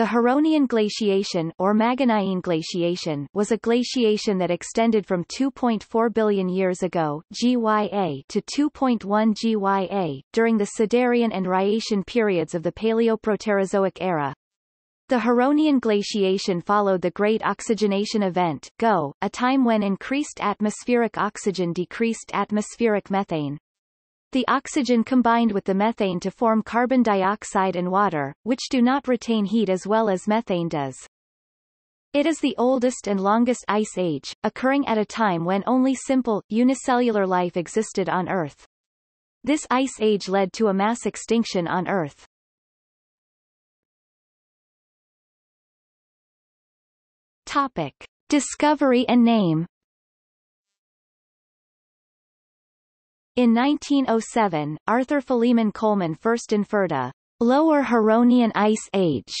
The Huronian glaciation or Makganyene glaciation was a glaciation that extended from 2.4 billion years ago (GYA) to 2.1 GYA during the Siderian and Rhyacian periods of the Paleoproterozoic era. The Huronian glaciation followed the Great Oxygenation Event (GOE), a time when increased atmospheric oxygen decreased atmospheric methane. The oxygen combined with the methane to form carbon dioxide and water, which do not retain heat as well as methane does. It is the oldest and longest ice age, occurring at a time when only simple, unicellular life existed on Earth. This ice age led to a mass extinction on Earth. Topic: Discovery and name. In 1907, Arthur Philemon Coleman first inferred a lower Huronian ice age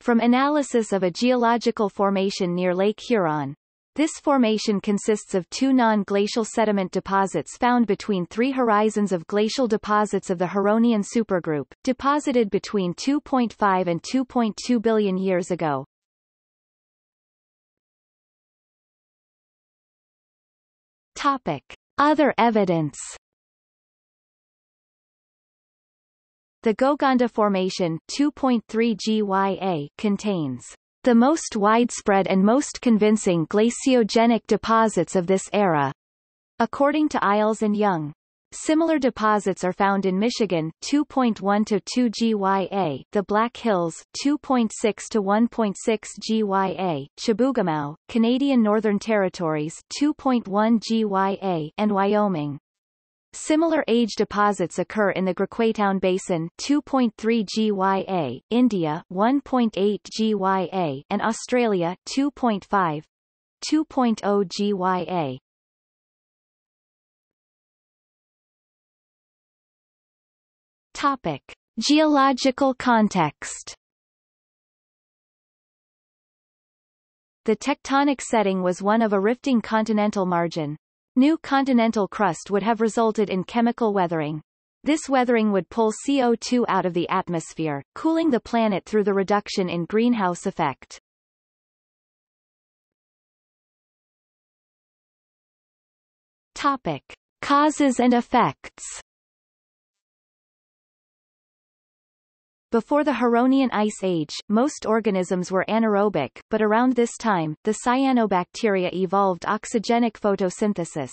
from analysis of a geological formation near Lake Huron. This formation consists of two non-glacial sediment deposits found between three horizons of glacial deposits of the Huronian supergroup, deposited between 2.5 and 2.2 billion years ago. Topic: Other evidence. The Gogonda Formation 2.3 GYA contains the most widespread and most convincing glaciogenic deposits of this era, according to Isles and Young. Similar deposits are found in Michigan 2.1 to 2 GYA, the Black Hills 2.6 to 1.6 GYA, Chabugamau, Canadian Northern Territories 2.1 GYA, and Wyoming. Similar age deposits occur in the Graquaitown Basin 2.3 GYA, India 1.8 GYA, and Australia 2.5 to 2.0 GYA. Topic: Geological context. The tectonic setting was one of a rifting continental margin. New continental crust would have resulted in chemical weathering. This weathering would pull CO2 out of the atmosphere, cooling the planet through the reduction in greenhouse effect. Topic: Causes and effects. Before the Huronian Ice Age, most organisms were anaerobic, but around this time, the cyanobacteria evolved oxygenic photosynthesis.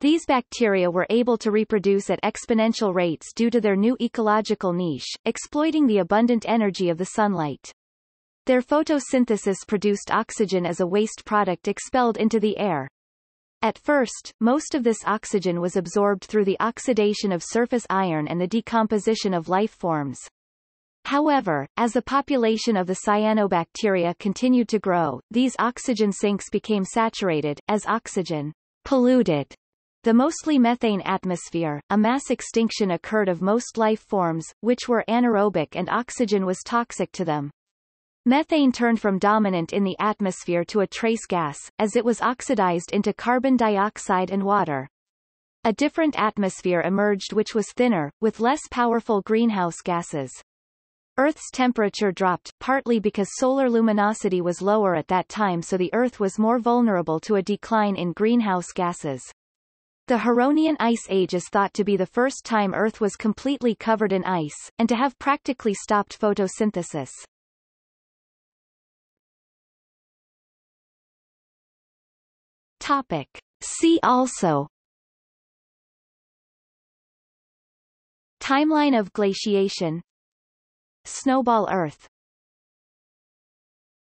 These bacteria were able to reproduce at exponential rates due to their new ecological niche, exploiting the abundant energy of the sunlight. Their photosynthesis produced oxygen as a waste product expelled into the air. At first, most of this oxygen was absorbed through the oxidation of surface iron and the decomposition of life forms. However, as the population of the cyanobacteria continued to grow, these oxygen sinks became saturated, as oxygen polluted the mostly methane atmosphere. A mass extinction occurred of most life forms, which were anaerobic and oxygen was toxic to them. Methane turned from dominant in the atmosphere to a trace gas, as it was oxidized into carbon dioxide and water. A different atmosphere emerged which was thinner, with less powerful greenhouse gases. Earth's temperature dropped, partly because solar luminosity was lower at that time, so the Earth was more vulnerable to a decline in greenhouse gases. The Huronian Ice Age is thought to be the first time Earth was completely covered in ice, and to have practically stopped photosynthesis. Topic: See also. Timeline of glaciation. Snowball Earth.